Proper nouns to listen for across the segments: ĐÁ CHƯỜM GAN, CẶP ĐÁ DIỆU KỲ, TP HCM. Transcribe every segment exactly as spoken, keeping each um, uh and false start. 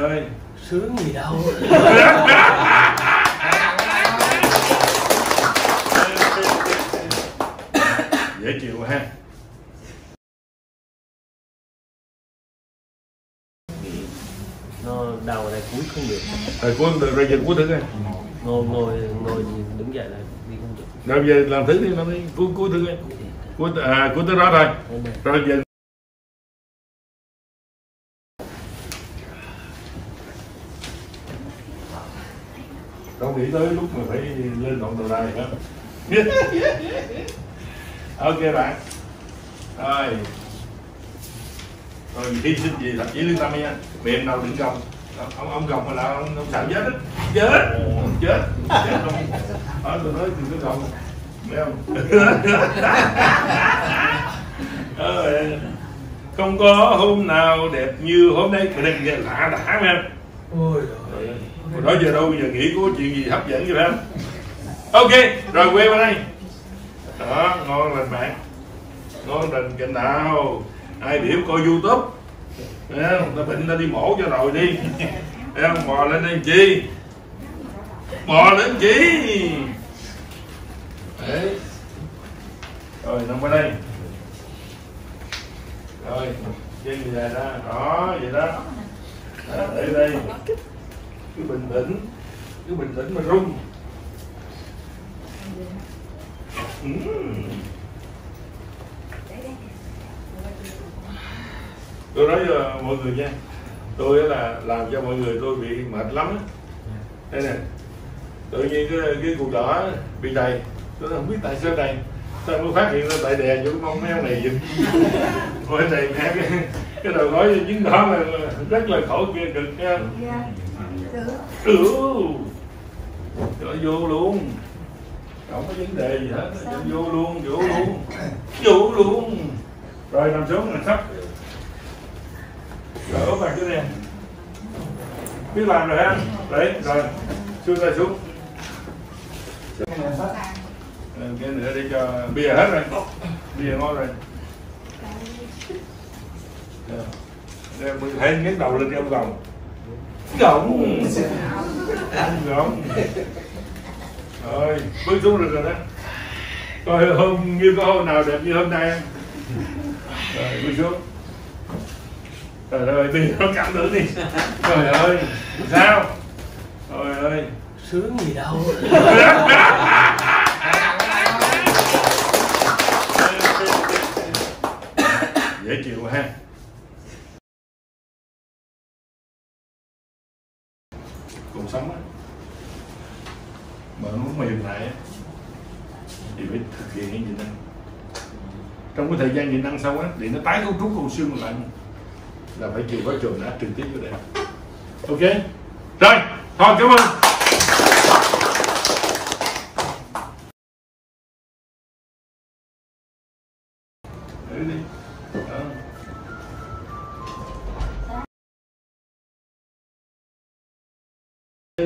ơi, sướng gì đâu. Dễ chịu ha. Nó đầu này cuối không được. Rồi cuối không được, rồi dừng cuối thử coi. Ngồi, ngồi, ngồi đứng dậy lại đi không được. Rồi giờ làm thứ đi, làm đi, cuối cuối thử coi. Cuối, à, cuối tới đó rồi. Rồi dừng. Con nghĩ tới lúc mà phải lên đoạn tàu đài hả? Ok bạn. Rồi. Rồi hy sinh gì làm chỉ lương tâm nha. Mềm nào đừng gồng. Ông ông gồng mà là ông, ông sợ chết đó. Chết. Chết. Chết không? Ở tôi nói từ cái gồng. Thấy không? Rồi. Không có hôm nào đẹp như hôm nay. Cái này lạ đã nha. Ôi trời ơi. Hồi đó giờ đâu giờ nghĩ có chuyện gì hấp dẫn vậy phải không? Ok, rồi quay qua đây. Đó, ngon lành bạn. Ngon lành kênh nào. Ai biểu coi YouTube. Thấy không? Ta bệnh ta đi mổ cho rồi đi. Thấy không? Bò lên đây chi. Bò lên chi. Đấy. Rồi, nằm qua đây. Rồi, chân gì dài ra. Đó, vậy đó. Đó, để đây. Cứ bình tĩnh, cứ bình tĩnh mà rung. uhm. Tôi nói với mọi người nha, tôi là làm cho mọi người tôi bị mệt lắm. Đây nè, tự nhiên cái, cái cục đỏ bị đầy, tôi không biết tại sao đầy. Tôi mới phát hiện ra tại đè vô cái mông meo này vậy. Ôi đầy mẹ cái, cái đầu gói với chứng đỏ là rất là khổ kia cực nha. Ừ. Rồi vô luôn. Không có vấn đề gì hết. Vô luôn, vô luôn. Vô luôn. Rồi nằm xuống nằm sắp. Rồi úp mặt xuống nè. Biết làm rồi ha. Đấy, rồi. Xuống ra xuống. Cái nữa đi cho bia hết rồi. Bia ngon rồi. Rồi mình thấy nhấc đầu lên trong vòng. Gọng gọng rồi bước xuống được rồi đó. Coi hôm như có hôm nào đẹp như hôm nay. Rồi bước xuống. Trời ơi bây giờ nó cảm tưởng đi. Trời ơi sao. Trời ơi sướng gì đâu. Dễ chịu ha. Cuộc sống á, mà muốn mà dừng lại thì phải thực hiện những gì năng. Trong cái thời gian gì năng sau á thì nó tái cấu trúc con xương lại là phải chịu quá trường đã trực tiếp vô đây. Ok, rồi, thôi cảm ơn. Để đi. Đó.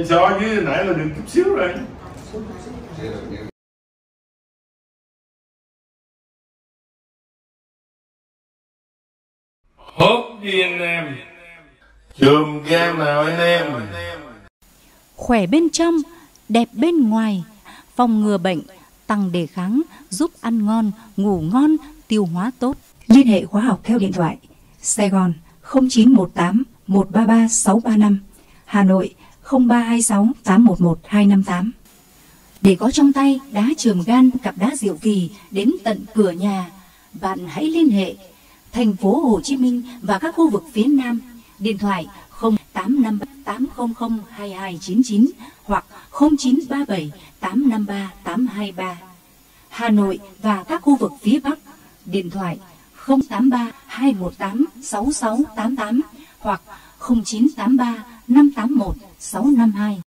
So với nãy là được chút xíu rồi. Hốp đi anh em. Chùm game nào anh em. Khỏe bên trong, đẹp bên ngoài. Phòng ngừa bệnh, tăng đề kháng, giúp ăn ngon, ngủ ngon, tiêu hóa tốt. Liên hệ khóa học theo điện thoại Sài Gòn không chín một tám một ba ba sáu ba năm, Hà Nội không ba hai sáu tám một một hai năm tám. Để có trong tay đá chườm gan cặp đá diệu kỳ đến tận cửa nhà, bạn hãy liên hệ thành phố Hồ Chí Minh và các khu vực phía Nam. Điện thoại không tám năm tám không không hai hai chín chín hoặc không chín ba bảy tám năm ba tám hai ba. Hà Nội và các khu vực phía Bắc. Điện thoại không tám ba hai một tám sáu sáu tám tám hoặc không chín tám ba năm tám một sáu năm hai.